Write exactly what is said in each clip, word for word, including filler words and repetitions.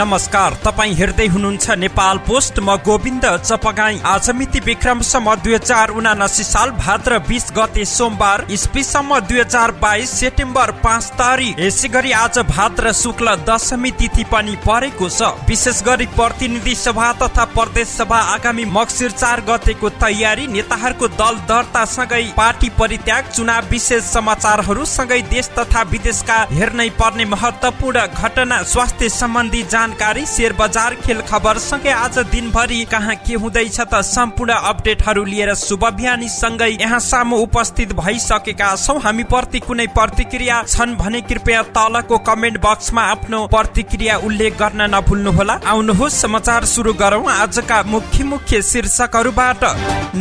नमस्कार, तपाईं हेर्दै हुनुहुन्छ नेपाल पोस्ट। म गोविन्द चपगाई। आज मिति विक्रमसम्म दुई हजार उनासी साल भाद्र बीस गते सोमबार, इस्वीसम्म दुई हजार बाईस सेप्टेम्बर पांच तारिक। यसै गरी आज भाद्र शुक्ल दशमी तिथि पनि परेको छ। विशेष गरी प्रतिनिधि सभा तथा प्रदेश सभा आगामी मक्सिर चार गतेको तयारी, नेताहरूको दल दर्ता सँगै पार्टी परित्याग, चुनाव विशेष समाचारहरू सँगै देश तथा विदेशका हेर्नै पर्ने महत्वपूर्ण घटना, स्वास्थ्य सम्बन्धी जानकारी, शेयर बजार, खेल खबर सँगै आज दिनभरि कहाँ के हुँदैछ त सम्पूर्ण अपडेटहरू लिएर शुभ बिहानी सँगै यहाँ सामु उपस्थित भइसकेका छौं। हामी प्रति कुनै प्रतिक्रिया छन् भने कृपया तलको कमेन्ट बक्समा आफ्नो प्रतिक्रिया उल्लेख गर्न नभुल्नुहोला। आउनुहोस् समाचार सुरु गरौं। आजका मुख्य मुख्य शीर्षकहरूबाट: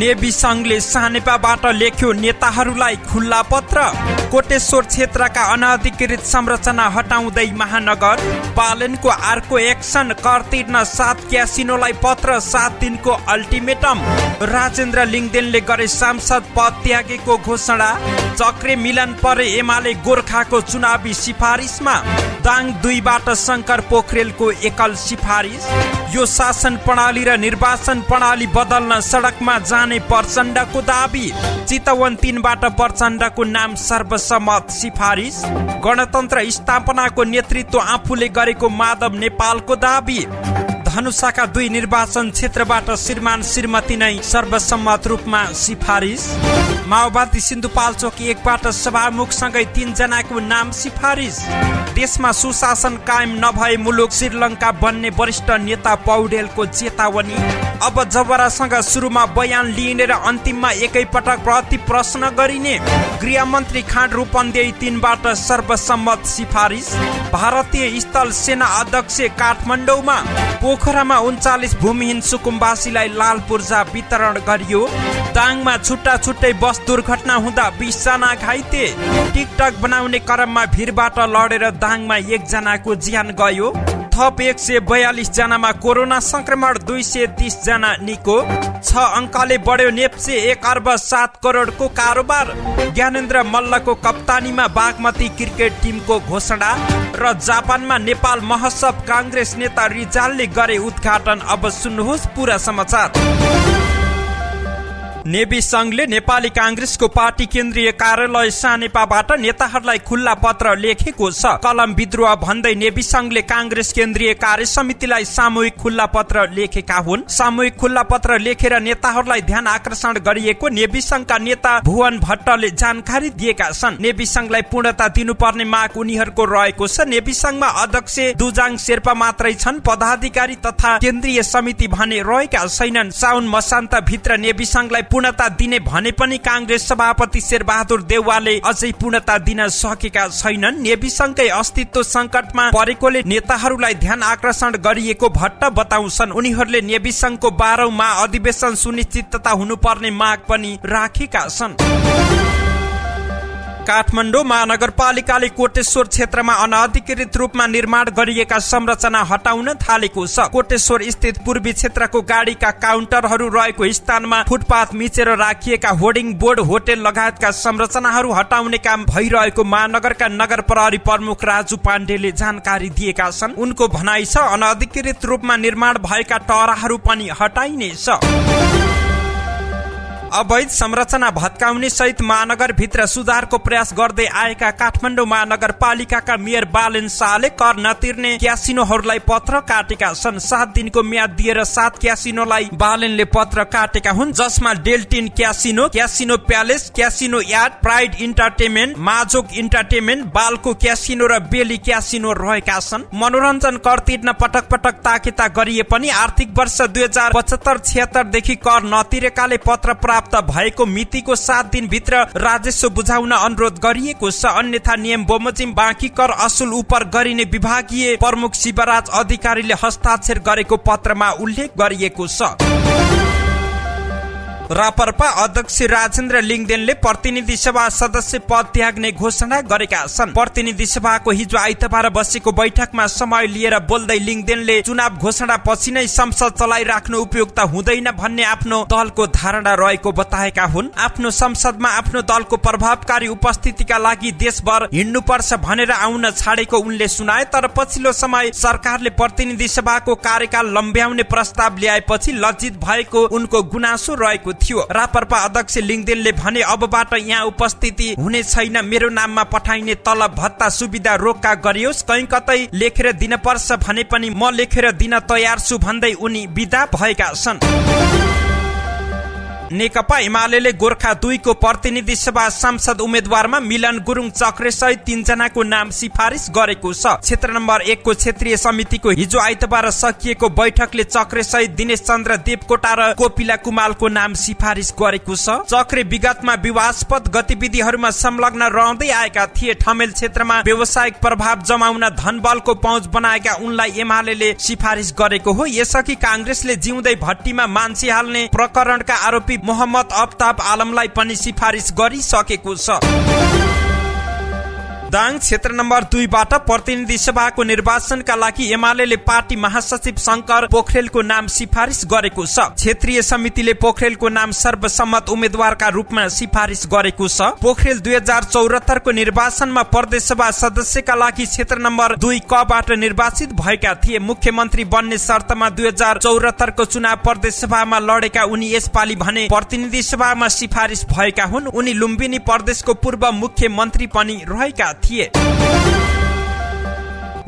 नेभी संघले सानेपाबाट लेख्यो नेताहरूलाई खुल्ला पत्र, कोटेश्वर क्षेत्रका अनधिकृत संरचना हटाउँदै महानगर, पालनको अर्को एक्सन, कर तिर्न सात क्यासिनोलाई पत्र, सात दिनको अल्टिमेटम, राजेन्द्र लिङ्देनले गरे सांसद पद त्यागेको घोषणा, चक्रे मिलन परे एमाले गोरखाको चुनावी सिफारिसमा, दाङ दुईबाट शंकर पोखरेलको एकल सिफारिस, यो शासन प्रणाली र निर्वाचन प्रणाली बदल्न सडकमा जाने प्रचण्डको दाबी, चितवन तीनबाट प्रचण्डको नाम सर्वसम्मत सिफारिस, गणतन्त्र स्थापनाको नेतृत्व आफूले गरेको माधव नेपालको दाबी, धनुषाका दुई निर्वाचन क्षेत्रबाट श्रीमान श्रीमती नै सर्वसम्मत रूपमा सिफारिस, माओवादी सिन्धुपाल्चोकी एकबाट सभामुखसँगै तीनजनाको नाम सिफारिस, देशमा सुशासन कायम नभए मुलुक श्रीलंका बन्ने वरिष्ठ नेता पौडेलको चेतावनी, अब जबरासँग सुरुमा बयान लिइने र अन्तिममा एकैपटक प्रति प्रश्न गरिने, गृहमन्त्री खाँड रुपन्देही तीनबाट सर्वसम्मत सिफारिस, भारतीय स्थल सेना अध्यक्ष काठमाडौँमा, पोखरामा उन्चालिस भूमिहीन सुकुम्बासीलाई लाल पूर्जा वितरण गरियो, दाङमा छुट्टा छुट्टै बस दुर्घटना हुँदा बीस जना घाइते, टिकटक बनाउने क्रममा भिडबाट लडेर दाङमा एकजनाको ज्यान गयो, थप एक सय बयालिस जनामा कोरोना संक्रमण, दुई सय तीस जना निको, छ अङ्कले बढ्यो नेप्से, एक अर्ब सात करोडको कारोबार, ज्ञानेन्द्र मल्लको कप्तानीमा बागमती क्रिकेट टिमको घोषणा र जापानमा नेपाल महोत्सव, काङ्ग्रेस नेता रिजालले गरे उद्घाटन। अब सुन्नुहोस् पूरा समाचार। नेभी संघले नेपाली कांग्रेसको पार्टी केन्द्रीय कार्यालय सानेपाबाट नेताहरूलाई खुल्ला पत्र लेखेको छ। कलम विद्रोह भन्दै नेभी संघले कांग्रेस केन्द्रीय कार्य समितिलाई सामूहिक खुल्ला पत्र लेखेका हुन्। सामूहिक खुल्ला पत्र लेखेर नेताहरूलाई ध्यान आकर्षण गरिएको नेभी संघका नेता भुवन भट्टले जानकारी दिएका छन्। नेभी संघलाई पूर्णता दिनुपर्ने माग उनीहरूको रहेको छ। नेभी संघमा अध्यक्ष दुजाङ शेर्पा मात्रै छन्, पदाधिकारी तथा केन्द्रीय समिति भने रहेका छैनन्। साउन मसान्त भित्र नेभी संघलाई पूर्णता दिने भने पनि कांग्रेस सभापति शेरबहादुर देउवाले अझै पूर्णता दिन सकेका छैनन्। नेभी संघकै अस्तित्व संकटमा परेकोले नेताहरूलाई ध्यान आकर्षण गरिएको भट्ट बताउँछन्। उनीहरूले नेभी संघको बाह्रौं मा अधिवेशन सुनिश्चितता हुनुपर्ने माग पनि राखेका छन्। काठमाडौँ महानगरपालिकाले कोटेश्वर क्षेत्रमा अनधिकृत रूपमा निर्माण गरिएका संरचना हटाउन थालेको छ। कोटेश्वर स्थित पूर्वी क्षेत्रको गाडीका काउन्टरहरू रहेको स्थानमा फुटपाथ मिचेर राखिएका होर्डिङ बोर्ड, होटेल लगायतका संरचनाहरू हटाउने काम भइरहेको महानगरका नगर प्रहरी प्रमुख राजु पाण्डेले जानकारी दिएका छन्। उनको भनाइ छ अनधिकृत रूपमा निर्माण भएका टहराहरू पनि हटाइनेछ। अवैध संरचना भत्काउने सहित महानगर भित्र सुधारको प्रयास गर्दै आएका काठमाडौँ महानगरपालिकाका मेयर बालन शाहले कर नतिर्ने क्यासिनोहरूलाई पत्र काटेका छन्। सात दिनको म्याद दिएर सात क्यासिनोलाई बालनले पत्र काटेका हुन्, जसमा Deltin casino, casino palace, casino yard, pride entertainment, माजोक इन्टरटेनमेन्ट, बालको क्यासिनो र बेली क्यासिनो रहेका छन्। मनोरञ्जन कर तिर्न पटक पटक ताकेता गरिए पनि आर्थिक वर्ष दुई हजार पचहत्तर छिहत्तरदेखि कर नतिरेकाले पत्र प्राप्त भएको मितिको सात दिन भित्र राजस्व बुझाउन अनुरोध गरिएको छ, अन्यथा नियम बमोजिम बाँकी कर असुल उपर गरिने विभागीय प्रमुख शिवराज अधिकारीले हस्ताक्षर गरेको पत्रमा उल्लेख गरिएको छ। राप्रपा अध्यक्ष राजेन्द्र लिङ्देनले प्रतिनिधि सभा सदस्य पद त्याग्ने घोषणा गरेका छन्। प्रतिनिधि सभाको हिजो आइतबार बसेको बैठकमा समय लिएर बोल्दै लिङ्देनले चुनाव घोषणा पछि नै संसद चलाइराख्नु उपयुक्त हुँदैन भन्ने आफ्नो दलको धारणा रहेको बताएका हुन्। आफ्नो संसदमा आफ्नो दलको प्रभावकारी उपस्थितिका लागि देशभर हिँड्नुपर्छ भनेर आउन छाडेको उनले सुनाए, तर पछिल्लो समय सरकारले प्रतिनिधि सभाको कार्यकाल लम्ब्याउने प्रस्ताव ल्याएपछि लज्जित भएको उनको गुनासो रहेको थियो। राप्रपा अध्यक्ष लिङ्देनले भने, अबबाट यहाँ उपस्थिति हुने छैन, मेरो नाममा पठाइने तलब भत्ता सुविधा रोक्का गरियोस्, कहीँ कतै लेखेर दिनुपर्छ भने पनि म लेखेर दिन तयार छु भन्दै उनी बिदा भएका छन्। नेकपा इमाले गोरखा दुई को प्रतिनिधि सभा सांसद उम्मेद्वारमा मिलन गुरुङ चक्रे सहित तीनजनाको नाम सिफारिस गरेको छ। क्षेत्र नम्बर एक को क्षेत्रीय समितिको हिजो आइतबार सकिएको बैठकले चक्रे सहित दिनेशचन्द्र दीपकोटा र कोपिला कुमालको नाम सिफारिस गरेको छ। चक्रे विगतमा विवादस्पद गतिविधिहरूमा संलग्न रहँदै आएका थिए। ठमेल क्षेत्रमा व्यावसायिक प्रभाव जमाउन धनबलको पहुँच बनाएका उनलाई एमाले सिफारिस गरेको हो। यसअघि कांग्रेसले जिउँदै भट्टीमा मान्छे हाल्ने प्रकरणका आरोपी मोहम्मद अफ्ताब आलमलाई पनि सिफारिस गरिसकेको छ। दाङ क्षेत्र नम्बर दुईबाट प्रतिनिधि सभाको निर्वाचनका लागि एमाले पार्टी महासचिव शंकर पोखरेलको नाम सिफारिस गरेको छ। क्षेत्रीय समितिले पोखरेलको नाम सर्वसम्मत उम्मेद्वारका रूपमा सिफारिस गरेको छ। पोखरेल दुई हजार चौहत्तर को निर्वाचनमा प्रदेश सभा सदस्यका लागि क्षेत्र नम्बर दुई कबाट निर्वाचित भएका थिए। मुख्यमन्त्री बन्ने शर्तमा दुई हजार चौहत्तर को चुनाव प्रदेश सभामा लडेका उनी यसपालि भने प्रतिनिधि सभामा सिफारिस भएका हुन्। उनी लुम्बिनी प्रदेशको पूर्व मुख्यमन्त्री पनि रहेका थिए।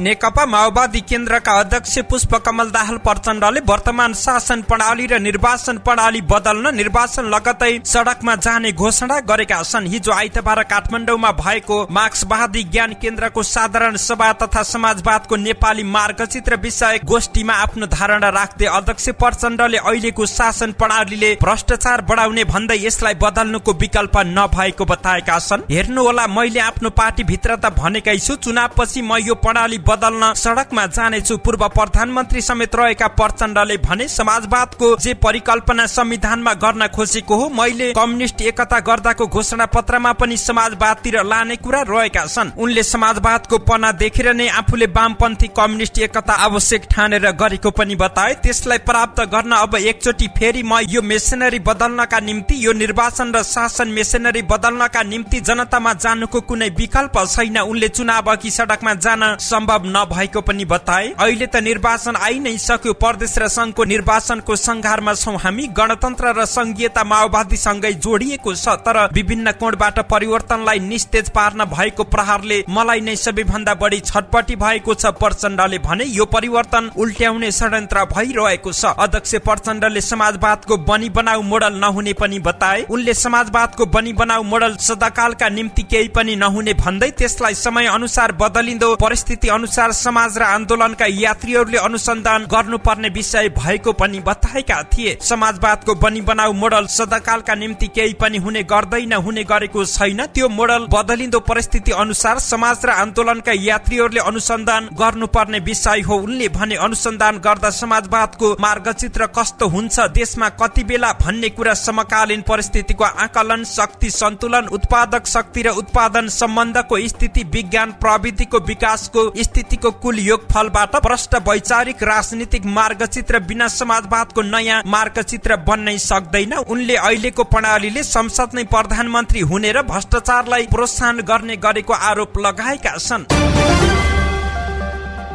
नेकपा माओवादी केन्द्रका अध्यक्ष पुष्पकमल दाहाल प्रचण्डले वर्तमान शासन प्रणाली र निर्वाचन प्रणाली बदल्न निर्वाचन लगतै सडकमा जाने घोषणा गरेका छन्। हिजो आइतबार काठमाडौँमा भएको मार्क्सवादी ज्ञान केन्द्रको साधारण सभा तथा समाजवादको नेपाली मार्गचित्र विषय गोष्ठीमा आफ्नो धारणा राख्दै अध्यक्ष प्रचण्डले अहिलेको शासन प्रणालीले भ्रष्टाचार बढाउने भन्दै यसलाई बदल्नुको विकल्प नभएको बताएका छन्। हेर्नुहोला, मैले आफ्नो पार्टीभित्र त भनेकै छु, चुनावपछि म यो प्रणाली बदल्न सडकमा जानेछु। पूर्व प्रधानमन्त्री समेत रहेका प्रचण्डले भने, समाजवादको जे परिकल्पना संविधानमा गर्न खोजेको हो, मैले कम्युनिस्ट एकता गर्दाको घोषणा पत्रमा पनि समाजवादतिर लाने कुरा रहेका छन्। उनले समाजवादको पना देखेर नै आफूले वामपन्थी कम्युनिस्ट एकता आवश्यक ठानेर गरेको पनि बताए। त्यसलाई प्राप्त गर्न अब एकचोटि फेरि म यो मेसिनरी बदल्नका निम्ति, यो निर्वाचन र शासन मेसिनरी बदल्नका निम्ति जनतामा जानुको कुनै विकल्प छैन। उनले चुनाव अघि सडकमा जान सम्भव नभएको पनि बताए। अहिले त निर्वाचन आइ नै सक्यो, प्रदेश र संघको निर्वाचनको संघारमा छौं हामी, गणतन्त्र र संघीयता माओवादीसँगै जोडिएको छ, तर विभिन्न कोणबाट परिवर्तनलाई निस्तेज पार्न भएको प्रहारले मलाई नै सबैभन्दा बढी छटपटी भएको छ। प्रचण्डले भने यो परिवर्तन उल्ट्याउने षड्यन्त्र भइरहेको छ। अध्यक्ष प्रचण्डले समाजवादको बनी बनाउ मोडल नहुने पनि बताए। उनले समाजवादको बनी बनाउ मोडल सदाकालका निम्ति केही पनि नहुने भन्दै त्यसलाई समय अनुसार बदलिँदो परिस्थिति अनुसार समाज र आन्दोलनका यात्रीहरूले अनुसन्धान गर्नुपर्ने विषय भएको पनि बताएका थिए। समाजवादको बनी बनाउ मोडल सदाकालका निम्ति केही पनि हुने गर्दैन, हुने गरेको छैन। त्यो मोडल बदलिँदो परिस्थिति अनुसार समाज र आन्दोलनका यात्रीहरूले अनुसन्धान गर्नुपर्ने विषय हो। उनले भने अनुसन्धान गर्दा समाजवादको मार्गचित्र कस्तो हुन्छ, देशमा कति बेला भन्ने कुरा समकालीन परिस्थितिको आकलन, शक्ति सन्तुलन, उत्पादक शक्ति र उत्पादन सम्बन्धको स्थिति, विज्ञान प्रविधिको विकासको स्थितिको कुल योगफलबाट भ्रष्ट वैचारिक राजनीतिक मार्गचित्र बिना समाजवादको नयाँ मार्गचित्र बन्नै सक्दैन। उनले अहिलेको प्रणालीले संसद नै प्रधानमन्त्री हुने र भ्रष्टाचारलाई प्रोत्साहन गर्ने गरेको आरोप लगाएका छन्।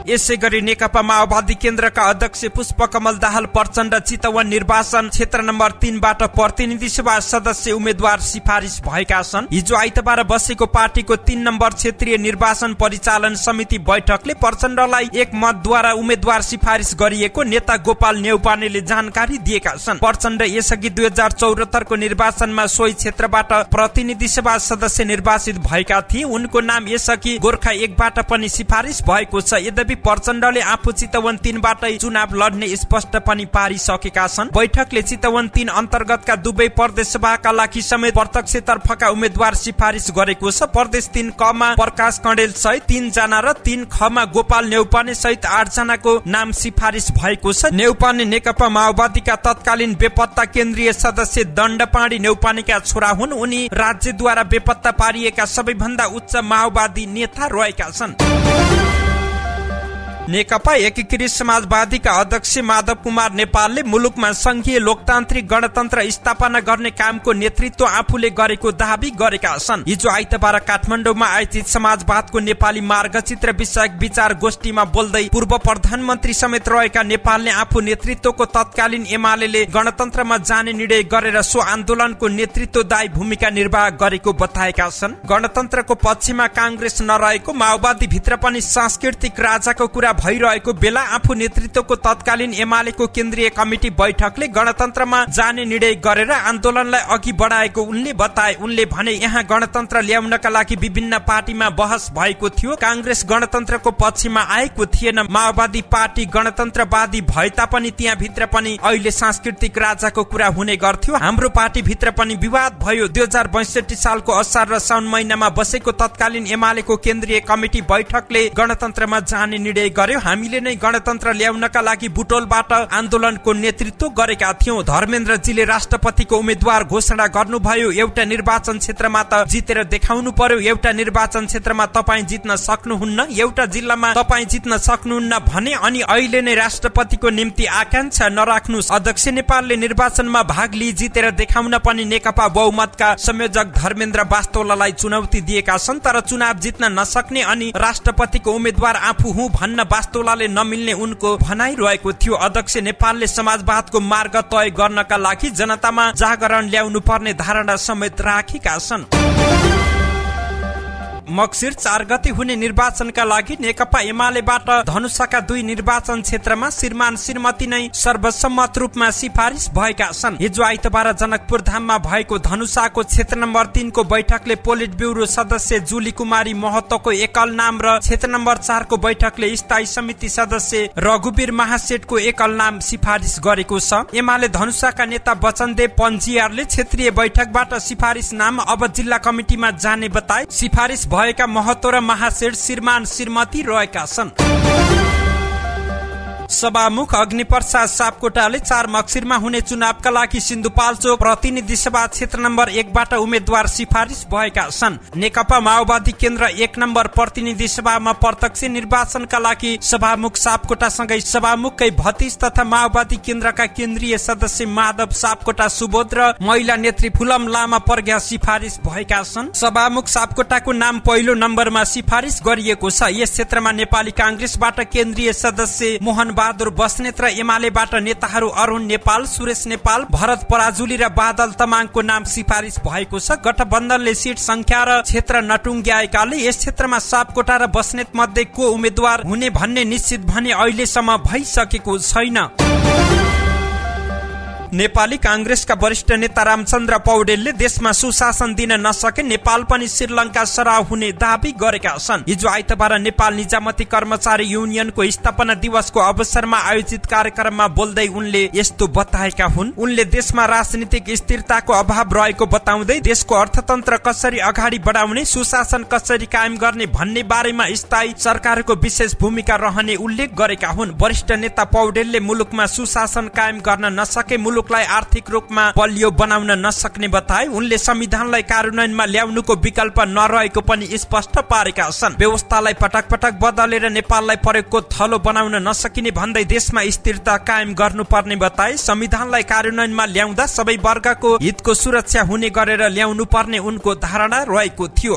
यसै गरी नेकपा माओवादी केन्द्रका अध्यक्ष पुष्पकमल दाहाल प्रचण्ड चितवन निर्वाचन क्षेत्र नम्बर तीनबाट प्रतिनिधि सभा सदस्य उम्मेद्वार सिफारिस भएका छन्। हिजो आइतबार बसेको पार्टीको तीन नम्बर क्षेत्रीय निर्वाचन परिचालन समिति बैठकले प्रचण्डलाई एक मतद्वारा उम्मेद्वार सिफारिस गरिएको नेता गोपाल नेउपानेले जानकारी दिएका छन्। प्रचण्ड यसअघि दुई हजार चौहत्तर को निर्वाचनमा सोही क्षेत्रबाट प्रतिनिधि सभा सदस्य निर्वाचित भएका थिए। उनको नाम यसअघि गोरखा एकबाट पनि सिफारिस भएको छ। यद्यपि पूर्वी प्रचण्डले आफू चितवन तीनबाटै चुनाव लड्ने स्पष्ट पनि पारिसकेका छन्। बैठकले चितवन तीन अन्तर्गतका दुवै प्रदेश सभाका लागि समेत प्रत्यक्षतर्फका उम्मेद्वार सिफारिस गरेको छ। प्रदेश तीन कमा प्रकाश कन्डेल सहित तीन जना र तीन खमा गोपाल नेउपाने सहित आठ जनाको नाम सिफारिस भएको छ। नेउपाने नेकपा माओवादीका तत्कालीन बेपत्ता केन्द्रीय सदस्य दण्डपाणी नेउपानेका छोरा हुन्। उनी राज्यद्वारा बेपत्ता पारिएका सबैभन्दा उच्च माओवादी नेता रहेका छन्। नेकपा एकीकृत समाजवादीका अध्यक्ष माधव कुमार नेपालले मुलुकमा संघीय लोकतान्त्रिक गणतन्त्र स्थापना गर्ने कामको नेतृत्व आफूले गरेको दाबी गरेका छन्। हिजो आइतबार काठमाडौँमा आयोजित समाजवादको नेपाली मार्गचित्र विषयक विचार गोष्ठीमा बोल्दै पूर्व प्रधानमन्त्री समेत रहेका नेपालले आफू नेतृत्वको तत्कालीन एमालेले गणतन्त्रमा जाने निर्णय गरेर सो आन्दोलनको नेतृत्वदायी भूमिका निर्वाह गरेको बताएका छन्। गणतन्त्रको पक्षमा कांग्रेस नरहेको, माओवादी भित्र पनि सांस्कृतिक राजाको कुरा भइरहेको बेला आफू नेतृत्वको तत्कालीन एमालेको केन्द्रीय कमिटी बैठकले गणतन्त्रमा जाने निर्णय गरेर आन्दोलनलाई अघि बढाएको उनले बताए। उनले भने यहाँ गणतन्त्र ल्याउनका लागि विभिन्न पार्टीमा बहस भएको थियो। कांग्रेस गणतन्त्रको पक्षमा आएको थिएन। माओवादी पार्टी गणतन्त्रवादी भए तापनि त्यहाँ भित्र पनि अहिले सांस्कृतिक राजाको कुरा हुने गर्थ्यो। हाम्रो पार्टी भित्र पनि विवाद भयो। दुई हजार बैसठी सालको असार र साउन महिनामा बसेको तत्कालीन एमालेको केन्द्रीय कमिटी बैठकले गणतन्त्रमा जाने निर्णय गर्यो। हामीले नै गणतन्त्र ल्याउनका लागि बुटोलबाट आन्दोलनको नेतृत्व गरेका थियौं। धर्मेन्द्रजीले राष्ट्रपतिको उम्मेद्वार घोषणा गर्नुभयो। एउटा निर्वाचन क्षेत्रमा त जितेर देखाउनु पर्यो। एउटा निर्वाचन क्षेत्रमा तपाईँ जित्न सक्नुहुन्न, एउटा जिल्लामा तपाईँ जित्न सक्नुहुन्न भने, अनि अहिले नै राष्ट्रपतिको निम्ति आकांक्षा नराख्नुस्। अध्यक्ष नेपालले निर्वाचनमा भाग लिई जितेर देखाउन पनि नेकपा बहुमतका संयोजक धर्मेन्द्र वास्तोलालाई चुनौती दिएका छन्। तर चुनाव जित्न नसक्ने अनि राष्ट्रपतिको उम्मेद्वार आफू हुँ भन्न वास्तोलाले नमिल्ने उनको भनाइरहेको थियो। अध्यक्ष नेपालले समाजवादको मार्ग तय गर्नका लागि जनतामा जागरण ल्याउनु पर्ने धारणा समेत राखेका छन्। मक्सिर चार गते हुने निर्वाचनका लागि नेकपा एमालेबाट धनुषाका दुई निर्वाचन क्षेत्रमा श्रीमान श्रीमती नै सर्वसम्मत रूपमा सिफारिस भएका छन्। हिजो आइतबार जनकपुर धाममा भएको धनुषाको क्षेत्र नम्बर तीन को बैठकले पोलिट ब्युरो सदस्य जुली कुमारी महतोको एकल नाम र क्षेत्र नम्बर चार को बैठकले स्थायी समिति सदस्य रघुवीर महासेठको एकल नाम सिफारिस गरेको छ। एमाले धनुषाका नेता बचनदेव पन्जियारले क्षेत्रीय बैठकबाट सिफारिस नाम अब जिल्ला कमिटीमा जाने बताए। सिफारिस भएका महतो र महाशेर श्रीमान श्रीमती रहेका छन्। सभामुख अग्निप्रसाद सापकोटाले चार मक्सिरमा हुने चुनावका लागि सिन्धुपाल्चोक प्रतिनिधि सभा क्षेत्र नम्बर एकबाट उम्मेद्वार सिफारिस भएका छन्। नेकपा माओवादी केन्द्र एक नम्बर प्रतिनिधि सभामा प्रत्यक्ष निर्वाचनका लागि सभामुख सापकोटासँगै सभामुखकै भतिज तथा माओवादी केन्द्रका केन्द्रीय सदस्य माधव सापकोटा सुबोध र महिला नेत्री फुलम लामा प्रज्ञा सिफारिस भएका छन्। सभामुख सापकोटाको नाम पहिलो नम्बरमा सिफारिस गरिएको छ। यस क्षेत्रमा नेपाली कांग्रेसबाट केन्द्रीय सदस्य मोहन बहादुर बस्नेत र एमालेबाट नेताहरू अरुण नेपाल, सुरेश नेपाल, भरत पराजुली र बादल तमाङको नाम सिफारिस भएको छ। गठबन्धनले सीट संख्या र क्षेत्र नटुङ्ग्याएकाले यस क्षेत्रमा सापकोटा र बस्नेत मध्ये को उम्मेद्वार हुने भन्ने निश्चित भने अहिलेसम्म भइसकेको छैन। नेपाली कांग्रेसका वरिष्ठ नेता रामचंद्र पौडेलले देशमा सुशासन दिन नसके नेपाल पनि श्रीलंका सराउ हुने दाबी गरेका छन्। हिजो आइतबार नेपाल निजामती कर्मचारी युनियनको स्थापना दिवसको अवसरमा आयोजित कार्यक्रममा बोल्दै उनले यस्तो बताएका हुन्। उनले देशमा राजनीतिक स्थिरताको अभाव रहेको बताउँदै देशको अर्थतन्त्र कसरी अगाडि बढाउने, सुशासन कसरी कायम गर्ने भन्ने बारेमा स्थायी सरकारको विशेष भूमिका रहने उल्लेख गरेका हुन्। वरिष्ठ नेता पौडेलले मुलुकमा सुशासन कायम गर्न नसके मुलुक आर्थिक रूपमा बलियो बनाउन नसक्ने बताए। उनले संविधानलाई कार्यान्वयनमा ल्याउनुको विकल्प नरहेको पनि स्पष्ट पारेका छन्। व्यवस्थालाई पटक पटक बदलेर नेपाललाई प्रयोगको थलो बनाउन नसकिने भन्दै देशमा स्थिरता कायम गर्नुपर्ने बताए। संविधानलाई कार्यान्वयनमा ल्याउँदा सबै वर्गको हितको सुरक्षा हुने गरेर ल्याउनुपर्ने उनको धारणा रहेको थियो।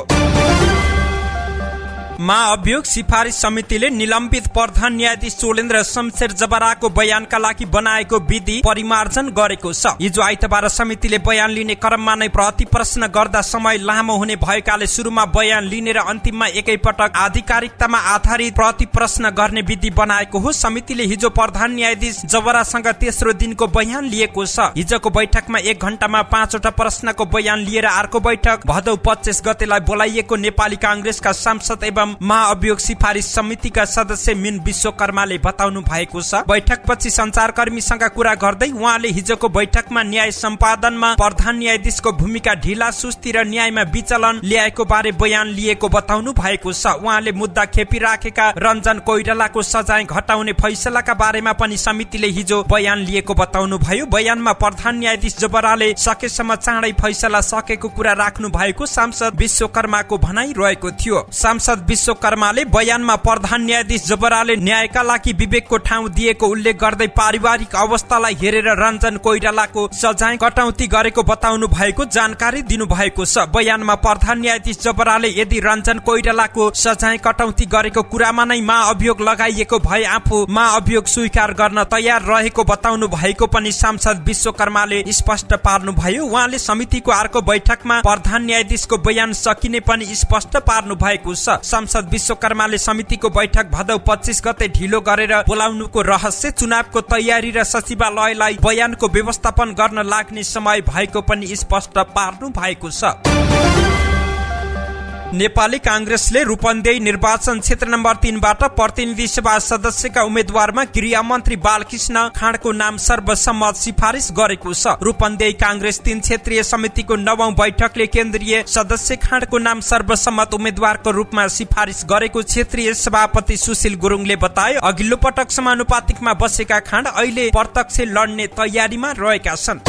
महाअभियोग सिफारिस समितिले निलम्बित प्रधान न्यायाधीश सोलेन्द्र समशेर जबराको बयानका लागि बनाएको विधि परिमार्जन गरेको छ। हिजो आइतबार समितिले बयान लिने क्रममा नै प्रति प्रश्न गर्दा समय लामो हुने भएकाले सुरुमा बयान लिने र अन्तिममा एकैपटक आधिकारिकतामा आधारित प्रति प्रश्न गर्ने विधि बनाएको हो। समितिले हिजो प्रधान न्यायाधीश जबरासँग तेस्रो दिनको बयान लिएको छ। हिजोको बैठकमा एक घण्टामा पाँचवटा प्रश्नको बयान लिएर अर्को बैठक भदौ पच्चीस गतेलाई बोलाइएको नेपाली कांग्रेसका सांसद एवं श्रम महाअभियोग सिफारिस समितिका सदस्य मिन विश्वकर्माले बताउनु भएको छ। बैठकपछि संचारकर्मीसँग कुरा गर्दै उहाँले हिजोको बैठकमा न्याय सम्पादनमा प्रधान न्यायाधीशको भूमिका ढिला सुस्ती र न्यायमा विचलन ल्याएको बारे बयान लिएको बताउनु भएको छ। उहाँले मुद्दा खेपिराखेका रञ्जन कोइरालाको सजाय घटाउने फैसलाका बारेमा पनि समितिले हिजो बयान लिएको बताउनु भयो। बयानमा प्रधान न्यायाधीश जबराले सकेसम्म चाँडै फैसला सकेको कुरा राख्नु भएको सांसद विश्वकर्माको भनाइ रहेको थियो। सांसद विश्वकर्माले बयानमा प्रधान न्यायाधीश जबराले न्यायका लागि विवेकको ठाउँ दिएको उल्लेख गर्दै पारिवारिक अवस्थालाई हेरेर रञ्जन कोइरालाको सजाय कटौती गरेको बताउनु भएको जानकारी दिनु भएको छ। बयानमा प्रधान न्यायाधीश जबराले यदि रञ्जन कोइरालाको सजाय कटौती गरेको कुरामा नै महाअभियोग लगाइएको भए आफू महाअभियोग स्वीकार गर्न तयार रहेको बताउनु भएको पनि सांसद विश्वकर्माले स्पष्ट पार्नुभयो। उहाँले समितिको अर्को बैठकमा प्रधान न्यायाधीशको बयान सकिने पनि स्पष्ट पार्नु भएको छ। सांसद विश्वकर्माले समितिको बैठक भदौ पच्चीस गते ढिलो गरेर बोलाउनुको रहस्य चुनावको तयारी र सचिवालयलाई बयानको व्यवस्थापन गर्न लाग्ने समय भएको पनि स्पष्ट पार्नु भएको छ। नेपाली कांग्रेसले रुपन्देही निर्वाचन क्षेत्र नम्बर तीनबाट प्रतिनिधि सभा सदस्यका उम्मेद्वारमा गृहमन्त्री बालकृष्ण खाँडको नाम सर्वसम्मत सिफारिस गरेको छ। रूपन्देही कांग्रेस तीन क्षेत्रीय समितिको नवौं बैठकले केन्द्रीय सदस्य खाँडको नाम सर्वसम्मत उम्मेद्वारको रूपमा सिफारिस गरेको क्षेत्रीय सभापति सुशील गुरुङले बताए। अघिल्लो पटक समानुपातिकमा बसेका खाँड अहिले प्रत्यक्ष लड्ने तयारीमा रहेका छन्।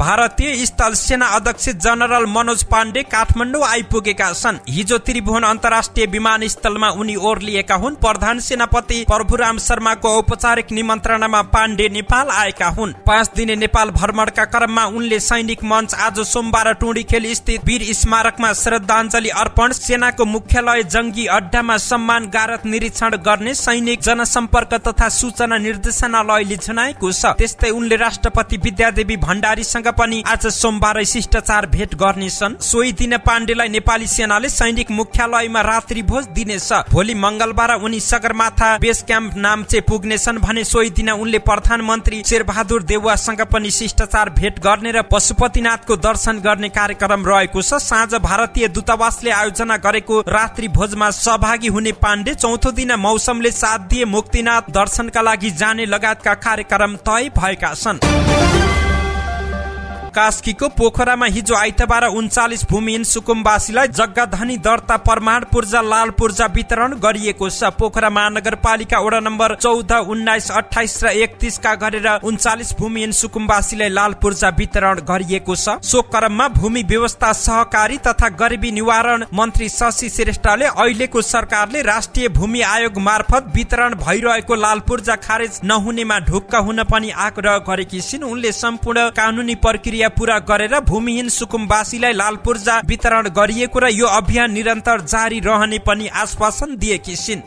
भारतीय स्थल सेना अध्यक्ष जनरल मनोज पांडे काठमाडौँ आइपुगेका छन्। हिजो त्रिभुवन अन्तर्राष्ट्रिय विमानस्थलमा उनी ओर्लिएका हुन्। प्रधान सेनापति प्रभुराम शर्माको औपचारिक निमन्त्रणामा पाण्डे नेपाल आएका हुन्। पाँच दिने नेपाल भ्रमणका क्रममा उनले सैनिक मञ्च आज सोमबार टुँडीखेल स्थित वीर स्मारकमा श्रद्धाञ्जली अर्पण, सेनाको मुख्यालय जंगी अड्डामा सम्मान गारत निरीक्षण गर्ने सैनिक जनसम्पर्क तथा सूचना निर्देशनालयले जनाएको छ। त्यस्तै उनले राष्ट्रपति विद्यादेवी भण्डारीसँग पनि आज सोमबार शिष्टाचार भेट गर्नेछन्। सोही दिन पाण्डेलाई नेपाली सेनाले सैनिक मुख्यालयमा रात्रि भोज दिनेछ। भोलि मंगलबार उनी सगरमाथा बेस क्याम्प नाम्चे पुग्नेछन् भने सोही दिन उनले प्रधानमन्त्री शेरबहादुर देउवासँग पनि शिष्टाचार भेट गर्ने र पशुपतिनाथको दर्शन गर्ने कार्यक्रम रहेको छ। साँझ भारतीय दूतावासले आयोजना गरेको रात्रि भोजमा सहभागी हुने पाण्डे चौथो दिन मौसमले साथ दिए मुक्तिनाथ दर्शनका लागि जाने लगायतका कार्यक्रम तय भएका छन्। कास्कीको पोखरामा हिजो आइतबार उन्चालिस भूमिहीन सुकुम्बासीलाई जग्गा धनी दर्ता प्रमाण पूर्जा लाल पूर्जा वितरण गरिएको छ। पोखरा महानगरपालिका वडा नम्बर चौध उन्नाइस अठाइस र एकतिस का गरेर उन्चालिस भूमिहीन सुकुम्बासीलाई लाल पूर्जा वितरण गरिएको छ। सो क्रममा भूमि व्यवस्था सहकारी तथा गरिबी निवारण मन्त्री शशि श्रेष्ठले अहिलेको सरकारले राष्ट्रिय भूमि आयोग मार्फत वितरण भइरहेको लाल पूर्जा खारेज नहुनेमा ढुक्क हुन पनि आग्रह गरेकी छिन्। उनले सम्पूर्ण कानुनी प्रक्रिया पूरा गरेर भूमिहीन सुकुम्बासीलाई लाल पूर्जा वितरण गरिएको र यो अभियान निरन्तर जारी रहने पनि आश्वासन दिएकी छिन्।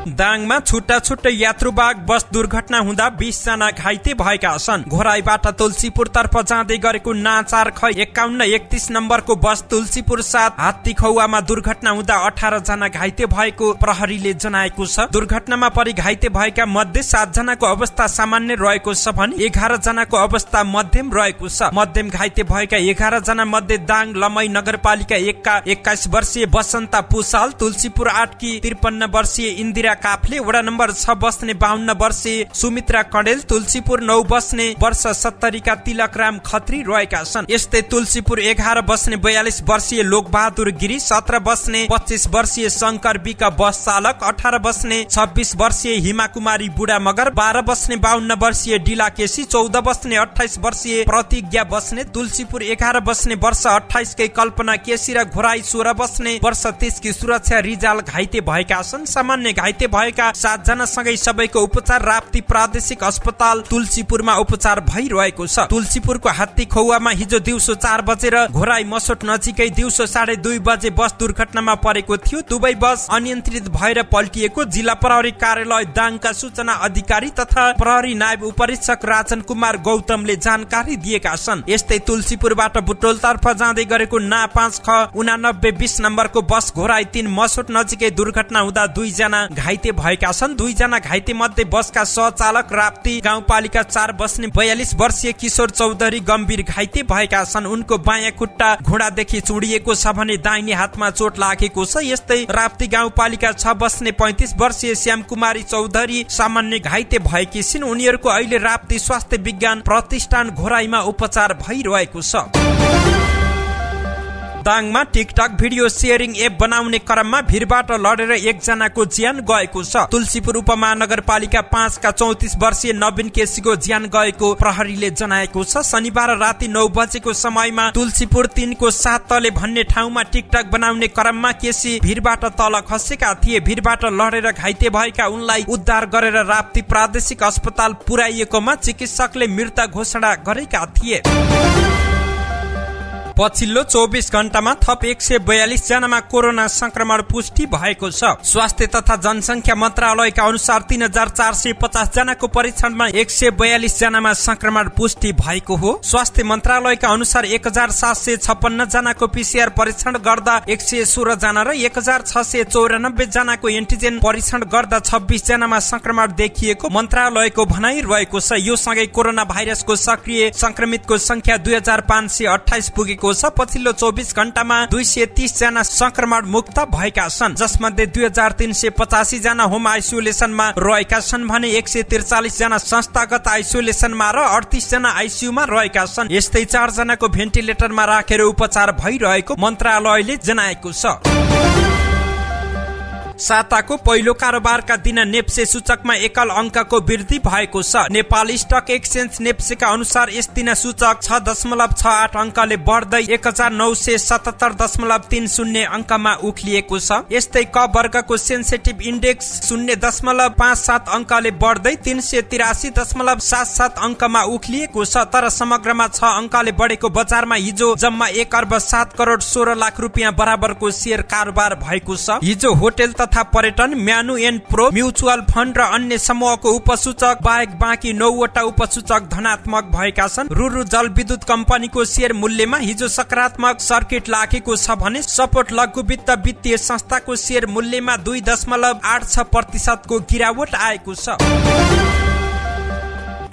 दाङमा छुट्टा छुट्टै यात्रुवाहक बस दुर्घटना हुँदा बीस जना घाइते भएका छन्। घोराईबाट तुलसीपुर तर्फ जाँदै गरेको नाचार ख एकाउन्न एकतिस नम्बरको बस तुलसीपुर साथ हात्ती खौवामा दुर्घटना हुँदा अठार जना घाइते भएको प्रहरीले जनाएको छ। दुर्घटनामा परि घाइते भएका मध्ये सात जनाको अवस्था सामान्य रहेको छ भने एघार जनाको अवस्था मध्यम रहेको छ। मध्यम घाइते भएका एघार जना मध्ये दाङ लमई नगरपालिका एकका एक्काइस वर्षीय बसन्ता पुसाल, तुलसीपुर आठकी त्रिपन्न वर्षीय इन्दिरा काफले, वडा नम्बर छ बस्ने बाहुन्न वर्षीय सुमित्रा कडेल, तुलसीपुर नौ बस्ने वर्ष सत्तरी का तिलकराम खत्री रहेका छन्। यस्तै तुलसीपुर एघार बस्ने बयालिस वर्षीय लोकबहादुर गिरी, सत्र बस्ने पच्चीस वर्षीय शंकर बीका बस चालक, अठार बस्ने छब्बीस वर्षीय हिमा कुमारी बुढा मगर, बाह्र बस्ने बाहुन्न वर्षीय डिला केसी, चौध बस्ने अठाइस वर्षीय प्रतिज्ञा बस्ने, तुलसीपुर एघार बस्ने वर्ष अठाइस कै कल्पना केसी र घोराई सोह्र बस्ने वर्ष तीस की सुरक्षा रिजाल घाइते भएका छन्। सामान्य घाइते भएका सात जना सँगै सबैको उपचार राप्ती प्रादेशिक अस्पताल तुलसीपुरमा उपचार भइरहेको छ। तुलसीपुरको हात्ती खौवामा हिजो दिउँसो चार बजेर घोराई मसोट नजिकै दिउँसो साढे दुई बजे बस दुर्घटनामा परेको थियो। दुवै बस अनियन्त्रित भएर पल्टिएको जिल्ला प्रहरी कार्यालय दाङका सूचना अधिकारी तथा प्रहरी नायब उपरीक्षक राजन कुमार गौतमले जानकारी दिएका छन्। यस्तै तुलसीपुरबाट बुटोल तर्फ जाँदै गरेको ना पाँच ख उनानब्बे बीस नम्बरको बस घोराई तीन मसोट नजिकै दुर्घटना हुँदा दुईजना घाइते भएका छन्। दुईजना घाइते मध्ये बसका सहचालक राप्ती गाउँपालिका चार बस्ने बयालीस वर्षीय किशोर चौधरी गम्भीर घाइते भएका छन्। उनको बायाँ खुट्टा घुँडादेखि चुडिएको छ भने दाहिने हातमा चोट लागेको छ। यस्तै राप्ती गाउँपालिका छ बस्ने पैंतिस वर्षीय श्याम कुमारी चौधरी सामान्य घाइते भएकी छिन्। उनीहरूको अहिले राप्ती स्वास्थ्य विज्ञान प्रतिष्ठान घोराईमा उपचार भइरहेको छ। दाङमा टिकटक भिडियो सेयरिङ एप बनाउने क्रममा भीड़बाट लडेर एकजनाको ज्यान गएको छ। तुलसीपुर उपमहानगरपालिका पाँच का चौतिस वर्षीय नवीन केसीको ज्यान गएको प्रहरीले जनाएको छ। शनिबार राति नौ बजेको समयमा तुलसीपुर तीन को सात तले भन्ने ठाउँमा टिकटक बनाउने क्रममा केसी भीड़बाट तल खसेका थिए। भीड़बाट लडेर घाइते भएका उनलाई उद्धार गरेर राप्ती प्रादेशिक अस्पताल पुर्याइएकोमा चिकित्सकले मृत घोषणा गरेका थिए। पछिल्लो चौबीस घण्टामा थप एक सय बयालीस जनामा कोरोना संक्रमण पुष्टि भएको छ। स्वास्थ्य तथा जनसंख्या मन्त्रालयका अनुसार तीन हजार चार सय पचास जनाको परीक्षणमा एक सय बयालीस जनामा संक्रमण पुष्टि भएको हो। स्वास्थ्य मन्त्रालयका अनुसार एक हजार सात सय छप्पन्न जनाको पीसीआर परीक्षण गर्दा एक सय सोह्र जना र एक हजार छ सय चौरानब्बे जनाको एन्टिजेन परीक्षण गर्दा छब्बीस जनामा संक्रमण देखिएको मन्त्रालयको भनाइ रहेको छ। यो सँगै कोरोना भाइरसको सक्रिय संक्रमितको संख्या दुई हजार पाँच सय अठाइस पुगेको पछिल्लो चौबीस घण्टामा दुई सय तीस जना संक्रमण मुक्त भएका छन्। जसमध्ये दुई हजार तीन सय पचासी जना होम आइसोलेसनमा रहेका छन् भने एक सय त्रिचालिस जना संस्थागत आइसोलेसनमा र अडतिस जना आइसियूमा रहेका छन्। यस्तै चार जनाको भेन्टिलेटरमा राखेर उपचार भइरहेको मन्त्रालयले जनाएको छ। साताको पहिलो कारोबारका दिन नेप्से सूचकमा एकल अङ्कको वृद्धि भएको छ। नेपाल स्टक एक्सचेन्ज नेप्सेका अनुसार यस दिन सूचक छ दशमलव छ आठ अङ्कले बढ्दै एक हजार नौ सय सतहत्तर दशमलव तीन शून्य अङ्कमा उक्लिएको छ। यस्तै क वर्गको सेन्सेटिभ इन्डेक्स शून्य दशमलव पाँच सात अङ्कले बढ्दै तीन सय तिरासी दशमलव सात सात अङ्कमा उक्लिएको छ। तर समग्रमा छ अङ्कले बढेको बजारमा हिजो जम्मा एक अर्ब सात करोड सोह्र लाख रुपियाँ बराबरको सेयर कारोबार भएको छ। हिजो होटेल तथा पर्यटन म्यानु एन्ड प्रो म्युचुअल फण्ड र अन्य समूहको उपसूचक बाहेक बाँकी नौवटा उपसूचक धनात्मक भएका छन्। रुरु जलविद्युत कम्पनीको शेयर मूल्यमा हिजो सकारात्मक सर्किट लागेको छ भने सपोर्ट लघु वित्त वित्तीय संस्थाको शेयर मूल्यमा दुई दशमलव आठ छ प्रतिशतको गिरावट आएको छ।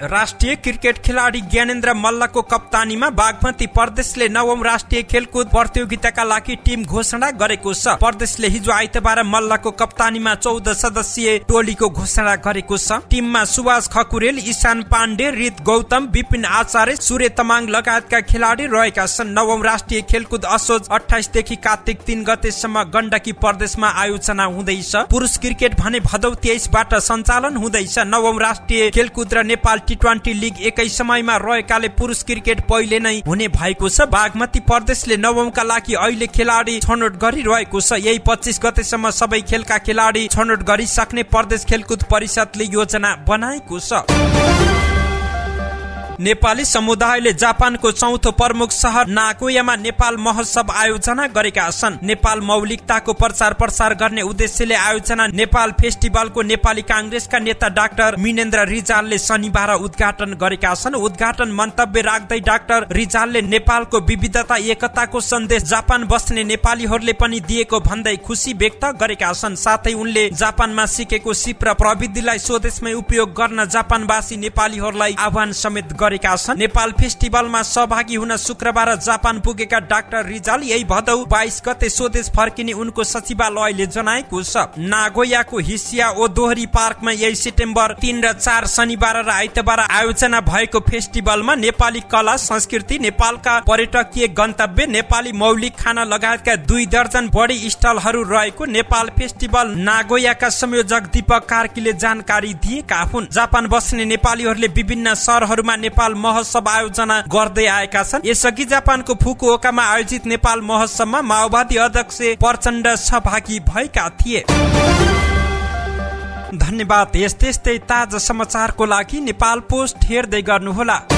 राष्ट्रिय क्रिकेट खेलाडी ज्ञानेन्द्र मल्लको कप्तानीमा बागमती प्रदेशले नवौं राष्ट्रिय खेलकुद प्रतियोगिताका लागि टिम घोषणा गरेको छ। प्रदेशले हिजो आइतबार मल्लको कप्तानीमा चौध सदस्यीय टोलीको घोषणा गरेको छ। टिममा सुभाष खकुरेल, ईशान पाण्डे, रित गौतम, विपिन आचार्य, सूर्य तमाङ लगायतका खेलाडी रहेका छन्। नवौं राष्ट्रिय खेलकुद असोज अठाइस देखि कार्तिक तीन गतेसम्म गण्डकी प्रदेशमा आयोजना हुँदैछ। पुरुष क्रिकेट भने भदौ तेइस बाट सञ्चालन हुँदैछ। नवौं राष्ट्रिय खेलकुद र नेपाल टी ट्वेन्टी लिग एकै समयमा रहेकाले पुरुष क्रिकेट पहिले नै हुने भएको छ। बागमती प्रदेशले नवौंका लागि अहिले खेलाडी छनौट गरिरहेको छ। यही पच्चीस गतेसम्म सबै खेलका खेलाडी छनौट गरिसक्ने प्रदेश खेलकुद परिषदले योजना बनाएको छ। नेपाली समुदायले जापानको चौथो प्रमुख शहर नागोयामा नेपाल महोत्सव आयोजना गरेका छन्। नेपाल मौलिकताको प्रचार प्रसार गर्ने उद्देश्यले आयोजना नेपाल फेस्टिभलको नेपाली कांग्रेसका नेता डाक्टर मिनेन्द्र रिजालले शनिबार उद्घाटन गरेका छन्। उद्घाटन मन्तव्य राख्दै डाक्टर रिजालले नेपालको विविधता एकताको सन्देश जापान बस्ने नेपालीहरूले पनि दिएको भन्दै खुसी व्यक्त गरेका छन्। साथै उनले जापानमा सिकेको सिप र प्रविधिलाई स्वदेशमै उपयोग गर्न जापानवासी नेपालीहरूलाई आह्वान समेत नेपाल फेस्टिभलमा सहभागी हुन शुक्रबार जापान पुगेका डाक्टर रिजाल यही भदौ बाइस गते स्वदेश फर्किने उनको सचिवालयले जनाएको छ। नागोयाको हिसिया ओदोहरी पार्कमा यही सेप्टेम्बर तीन र चार शनिबार र आइतबार आयोजना भएको फेस्टिभलमा नेपाली कला संस्कृति, नेपालका पर्यटकीय गन्तव्य, नेपाली मौलिक खाना लगायतका दुई दर्जन बढी स्थलहरू रहेको नेपाल फेस्टिभल नागोयाका संयोजक दीपक कार्कीले जानकारी दिएका हुन्। जापान बस्ने नेपालीहरूले विभिन्न सहरहरूमा नेपाल महोत्सव आयोजना गर्दै आएका छन्। यसअघि जापानको फुकुओकामा आयोजित नेपाल महोत्सवमा माओवादी अध्यक्ष प्रचण्ड सहभागी भएका थिए। धन्यवाद। यस्तै यस्तै ताजा समाचारको लागि नेपाल पोस्ट हेर्दै गर्नुहोला।